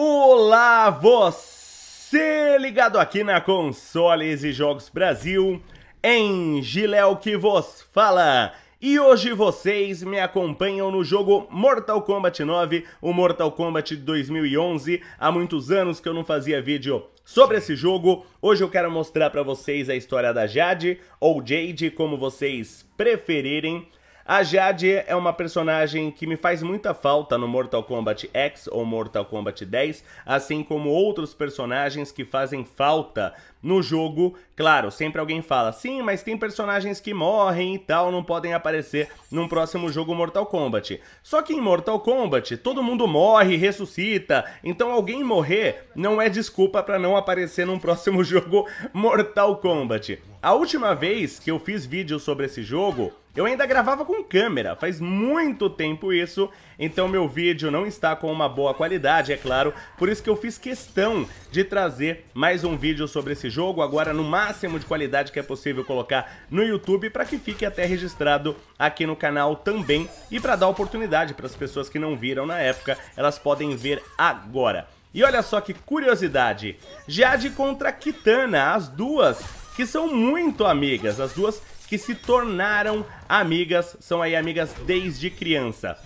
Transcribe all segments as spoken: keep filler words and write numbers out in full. Olá, você ligado aqui na Consoles e Jogos Brasil, em Giléu que vos fala. E hoje vocês me acompanham no jogo Mortal Kombat nove, o Mortal Kombat de dois mil e onze. Há muitos anos que eu não fazia vídeo sobre esse jogo. Hoje eu quero mostrar pra vocês a história da Jade, ou Jade, como vocês preferirem. A Jade é uma personagem que me faz muita falta no Mortal Kombat X ou Mortal Kombat dez, assim como outros personagens que fazem falta no jogo. Claro, sempre alguém fala, sim, mas tem personagens que morrem e tal, não podem aparecer num próximo jogo Mortal Kombat. Só que em Mortal Kombat, todo mundo morre, ressuscita, então alguém morrer não é desculpa pra não aparecer num próximo jogo Mortal Kombat. A última vez que eu fiz vídeo sobre esse jogo, eu ainda gravava com câmera, faz muito tempo isso, então meu vídeo não está com uma boa qualidade, é claro, por isso que eu fiz questão de trazer mais um vídeo sobre esse jogo, agora no máximo de qualidade que é possível colocar no YouTube, para que fique até registrado aqui no canal também, e para dar oportunidade para as pessoas que não viram na época, elas podem ver agora. E olha só que curiosidade, Jade contra Kitana, as duas que são muito amigas, as duas que se tornaram amigas, são aí amigas desde criança.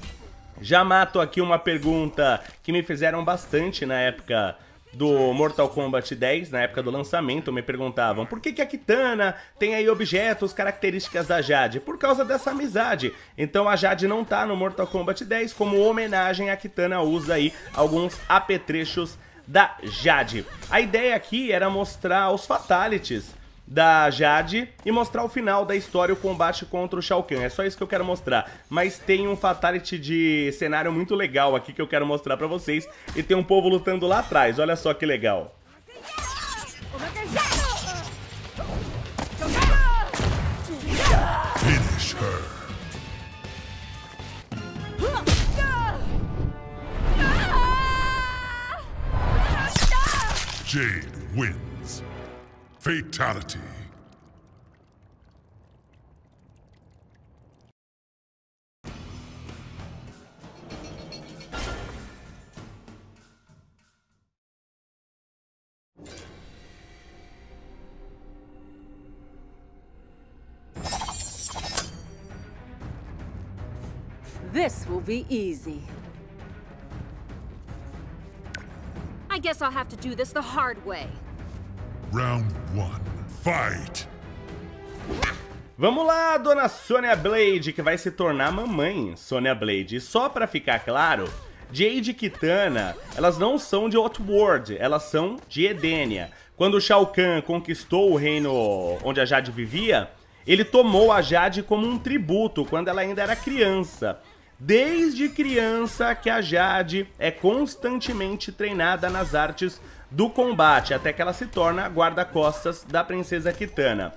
Já mato aqui uma pergunta que me fizeram bastante na época do Mortal Kombat dez, na época do lançamento, me perguntavam por que que a Kitana tem aí objetos, características da Jade? Por causa dessa amizade. Então a Jade não tá no Mortal Kombat dez, como homenagem a Kitana usa aí alguns apetrechos da Jade. A ideia aqui era mostrar os fatalities da Jade e mostrar o final da história, o combate contra o Shao Kahn. É só isso que eu quero mostrar, mas tem um fatality de cenário muito legal aqui que eu quero mostrar pra vocês, e tem um povo lutando lá atrás, olha só que legal. Jade wins. Fatality. This will be easy. I guess I'll have to do this the hard way. Round one, fight! Vamos lá, dona Sonya Blade, que vai se tornar mamãe Sonya Blade. E só pra ficar claro, Jade e Kitana, elas não são de Outworld, elas são de Edenia. Quando Shao Kahn conquistou o reino onde a Jade vivia, ele tomou a Jade como um tributo quando ela ainda era criança. Desde criança que a Jade é constantemente treinada nas artes do combate, até que ela se torna guarda-costas da princesa Kitana.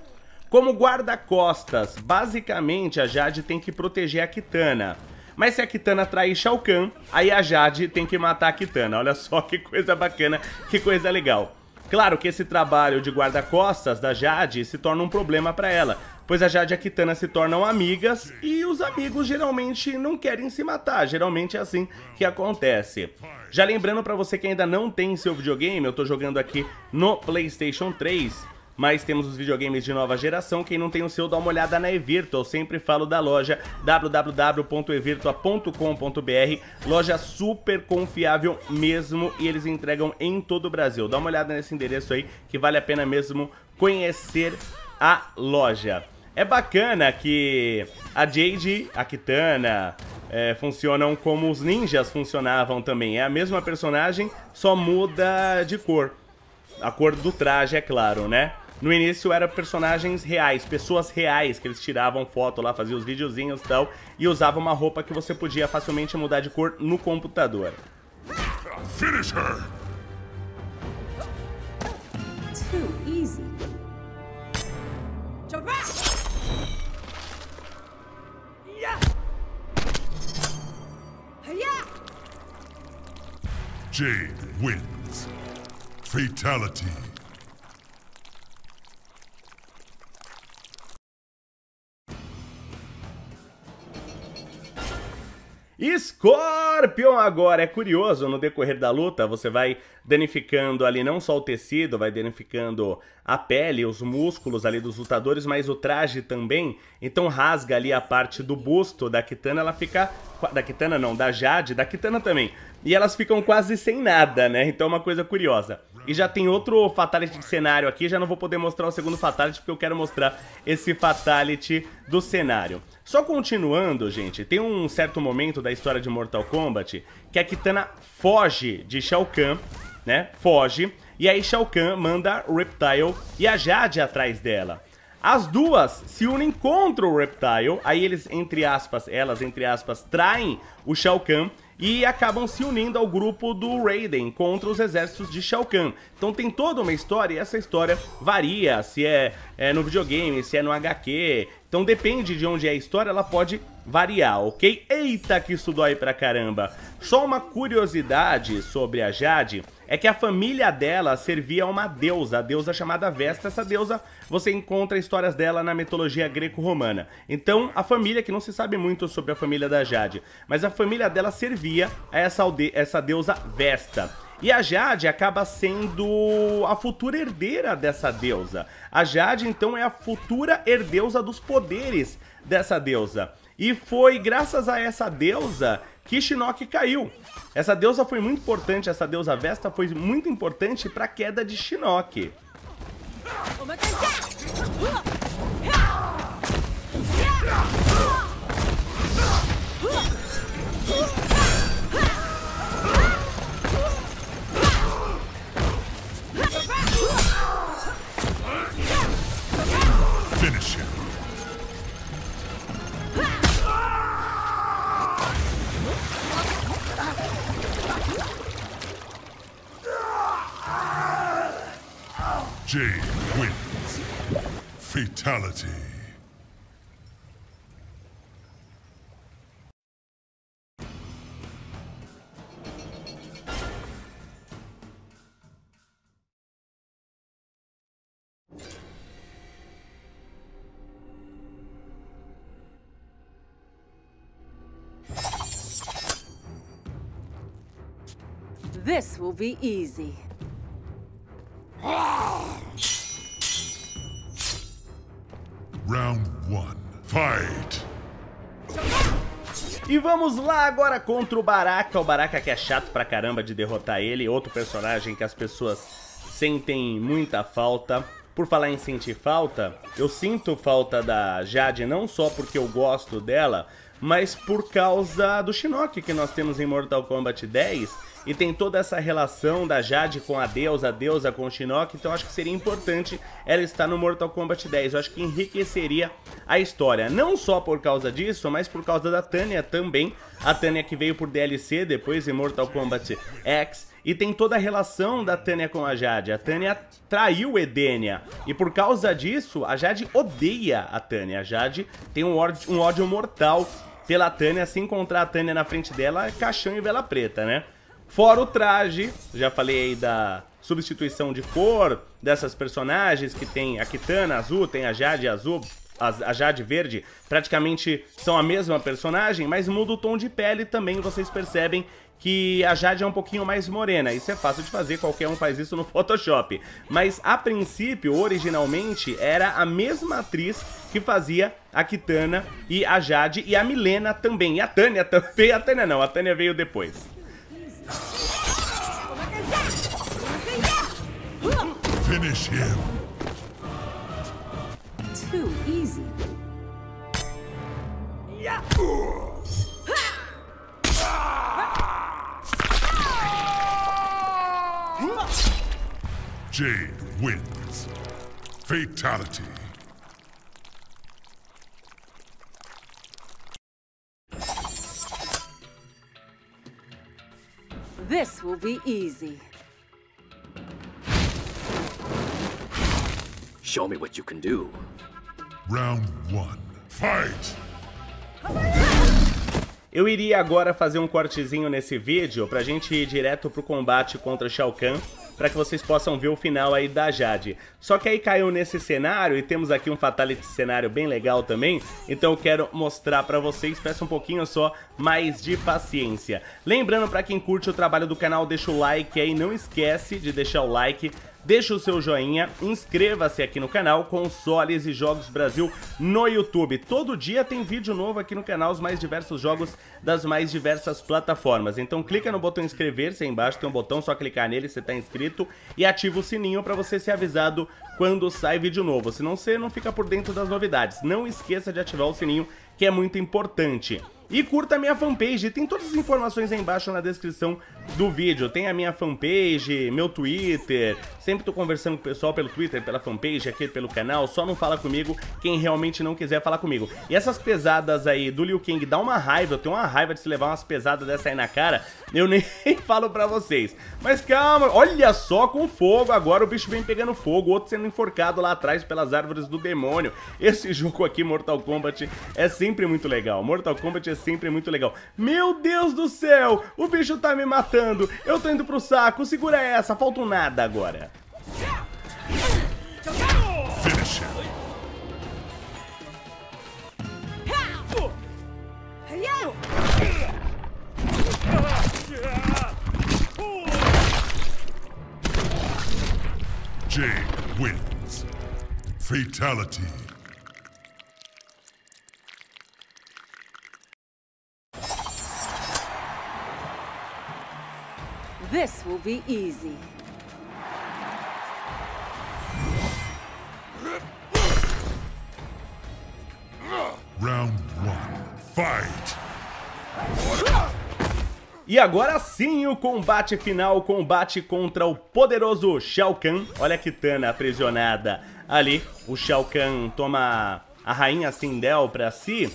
Como guarda-costas, basicamente a Jade tem que proteger a Kitana. Mas se a Kitana trair Shao Kahn, aí a Jade tem que matar a Kitana. Olha só que coisa bacana, que coisa legal. Claro que esse trabalho de guarda-costas da Jade se torna um problema para ela, pois a Jade e a Kitana se tornam amigas e os amigos geralmente não querem se matar, geralmente é assim que acontece. Já lembrando para você que ainda não tem seu videogame, eu tô jogando aqui no PlayStation três, mas temos os videogames de nova geração, quem não tem o seu dá uma olhada na Evirtua, eu sempre falo da loja w w w ponto evirtua ponto com ponto br, loja super confiável mesmo e eles entregam em todo o Brasil. Dá uma olhada nesse endereço aí que vale a pena mesmo conhecer a loja. É bacana que a Jade, a Kitana, é, funcionam como os ninjas funcionavam também, é a mesma personagem, só muda de cor, a cor do traje é claro, né? No início eram personagens reais, pessoas reais, que eles tiravam foto lá, faziam os videozinhos e tal, e usavam uma roupa que você podia facilmente mudar de cor no computador. Finish her. Too easy. Jade wins. Fatality. Scorpion agora, é curioso, no decorrer da luta você vai danificando ali não só o tecido, vai danificando a pele, os músculos ali dos lutadores, mas o traje também, então rasga ali a parte do busto da Kitana, ela fica, da Kitana não, da Jade, da Kitana também, e elas ficam quase sem nada, né, então é uma coisa curiosa. E já tem outro Fatality de cenário aqui, já não vou poder mostrar o segundo Fatality, porque eu quero mostrar esse Fatality do cenário. Só continuando, gente, tem um certo momento da história de Mortal Kombat que a Kitana foge de Shao Kahn, né, foge, e aí Shao Kahn manda o Reptile e a Jade atrás dela. As duas se unem contra o Reptile, aí eles, entre aspas, elas, entre aspas, traem o Shao Kahn e acabam se unindo ao grupo do Raiden contra os exércitos de Shao Kahn. Então tem toda uma história e essa história varia, se é, é no videogame, se é no agá quê, então depende de onde é a história, ela pode variar, ok? Eita, que isso dói pra caramba! Só uma curiosidade sobre a Jade é que a família dela servia a uma deusa, a deusa chamada Vesta. Essa deusa, você encontra histórias dela na mitologia greco-romana. Então, a família, que não se sabe muito sobre a família da Jade, mas a família dela servia a essa, essa deusa Vesta. E a Jade acaba sendo a futura herdeira dessa deusa. A Jade, então, é a futura herdeusa dos poderes dessa deusa. E foi graças a essa deusa que Shinnok caiu. Essa deusa foi muito importante, essa deusa Vesta foi muito importante para a queda de Shinnok. Jade wins. Fatality. This will be easy. E vamos lá agora contra o Baraka, o Baraka que é chato pra caramba de derrotar ele, outro personagem que as pessoas sentem muita falta. Por falar em sentir falta, eu sinto falta da Jade não só porque eu gosto dela, mas por causa do Shinnok que nós temos em Mortal Kombat dez, e tem toda essa relação da Jade com a deusa, a deusa com o Shinnok, então acho que seria importante ela estar no Mortal Kombat dez, eu acho que enriqueceria a história, não só por causa disso, mas por causa da Tanya também, a Tanya que veio por dê ele cê depois em Mortal Kombat X, e tem toda a relação da Tanya com a Jade. A Tanya traiu Edenia. E por causa disso, a Jade odeia a Tanya. A Jade tem um ódio, um ódio mortal pela Tanya. Se encontrar a Tanya na frente dela, é caixão e vela preta, né? Fora o traje, já falei aí da substituição de cor dessas personagens, que tem a Kitana azul, tem a Jade azul, a Jade verde, praticamente são a mesma personagem, mas muda o tom de pele também, vocês percebem que a Jade é um pouquinho mais morena. Isso é fácil de fazer, qualquer um faz isso no Photoshop. Mas a princípio, originalmente, era a mesma atriz que fazia a Kitana e a Jade e a Mileena também. E a Tanya também, a Tanya não, a Tanya veio depois. Finish him. Too easy. Yeah. Jade wins. Fatality. This will be easy. Show me what you can do. Round one. Fight! Eu iria agora fazer um cortezinho nesse vídeo pra gente ir direto pro combate contra Shao Kahn, para que vocês possam ver o final aí da Jade. Só que aí caiu nesse cenário e temos aqui um fatality cenário bem legal também, então eu quero mostrar para vocês, peço um pouquinho só mais de paciência. Lembrando, para quem curte o trabalho do canal, deixa o like aí, não esquece de deixar o like. Deixa o seu joinha, inscreva-se aqui no canal Consoles e Jogos Brasil no YouTube. Todo dia tem vídeo novo aqui no canal, os mais diversos jogos das mais diversas plataformas. Então clica no botão inscrever-se, aí embaixo tem um botão, só clicar nele, você está inscrito. E ativa o sininho para você ser avisado quando sai vídeo novo, senão você não fica por dentro das novidades. Não esqueça de ativar o sininho, que é muito importante. E curta a minha fanpage, tem todas as informações aí embaixo na descrição do vídeo. Tem a minha fanpage, meu Twitter, sempre tô conversando com o pessoal pelo Twitter, pela fanpage, aqui pelo canal. Só não fala comigo quem realmente não quiser falar comigo. E essas pesadas aí do Liu Kang dá uma raiva, eu tenho uma raiva de se levar umas pesadas dessa aí na cara. Eu nem falo pra vocês. Mas calma, olha só, com fogo agora, o bicho vem pegando fogo, o outro sendo enforcado lá atrás pelas árvores do demônio. Esse jogo aqui, Mortal Kombat, é sempre muito legal. Mortal Kombat é sempre muito legal. Meu Deus do céu, o bicho tá me matando. Eu tô indo pro saco, segura essa. Falta um nada agora. Jade wins. Fatality. This will be easy. Round one, fight! E agora sim, o combate final, o combate contra o poderoso Shao Kahn. Olha a Kitana aprisionada ali. O Shao Kahn toma a rainha Sindel pra si.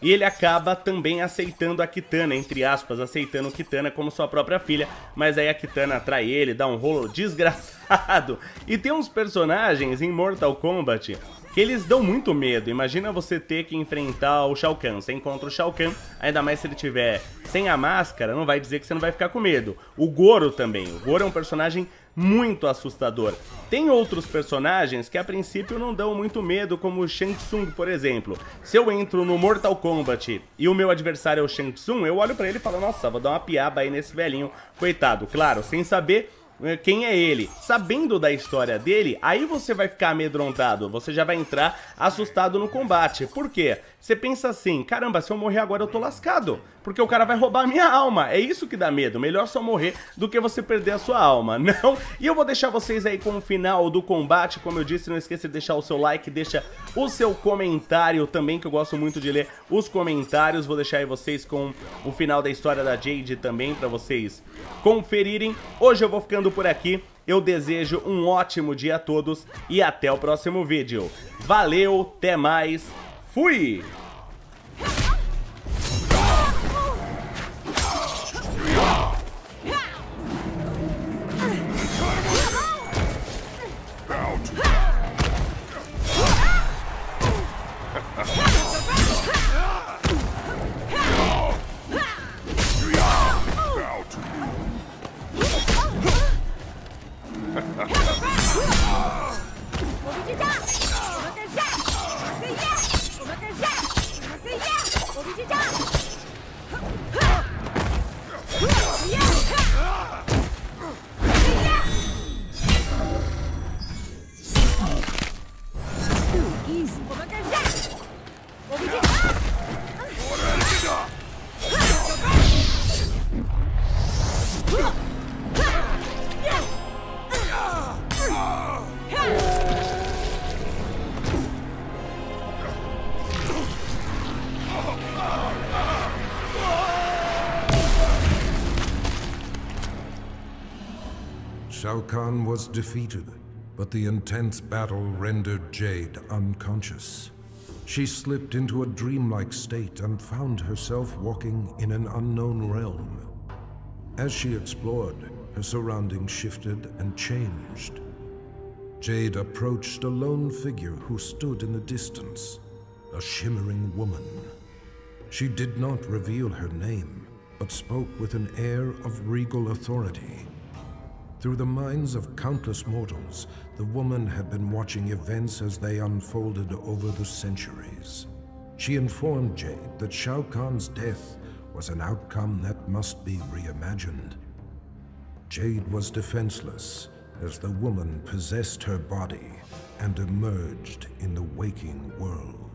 E ele acaba também aceitando a Kitana, entre aspas, aceitando Kitana como sua própria filha. Mas aí a Kitana atrai ele, dá um rolo desgraçado. E tem uns personagens em Mortal Kombat que eles dão muito medo. Imagina você ter que enfrentar o Shao Kahn. Você encontra o Shao Kahn, ainda mais se ele tiver sem a máscara, não vai dizer que você não vai ficar com medo. O Goro também. O Goro é um personagem muito assustador. Tem outros personagens que a princípio não dão muito medo, como o Shang Tsung, por exemplo. Se eu entro no Mortal Kombat e o meu adversário é o Shang Tsung, eu olho pra ele e falo, nossa, vou dar uma piaba aí nesse velhinho, coitado. Claro, sem saber quem é ele. Sabendo da história dele, aí você vai ficar amedrontado, você já vai entrar assustado no combate. Por quê? Você pensa assim, caramba, se eu morrer agora eu tô lascado, porque o cara vai roubar a minha alma. É isso que dá medo, melhor só morrer do que você perder a sua alma, não? E eu vou deixar vocês aí com o final do combate. Como eu disse, não esqueça de deixar o seu like, deixa o seu comentário também, que eu gosto muito de ler os comentários. Vou deixar aí vocês com o final da história da Jade também, pra vocês conferirem. Hoje eu vou ficando por aqui, eu desejo um ótimo dia a todos e até o próximo vídeo. Valeu, até mais, fui! Shao Kahn was defeated, but the intense battle rendered Jade unconscious. She slipped into a dreamlike state and found herself walking in an unknown realm. As she explored, her surroundings shifted and changed. Jade approached a lone figure who stood in the distance, a shimmering woman. She did not reveal her name, but spoke with an air of regal authority. Through the minds of countless mortals, the woman had been watching events as they unfolded over the centuries. She informed Jade that Shao Kahn's death was an outcome that must be reimagined. Jade was defenseless as the woman possessed her body and emerged in the waking world.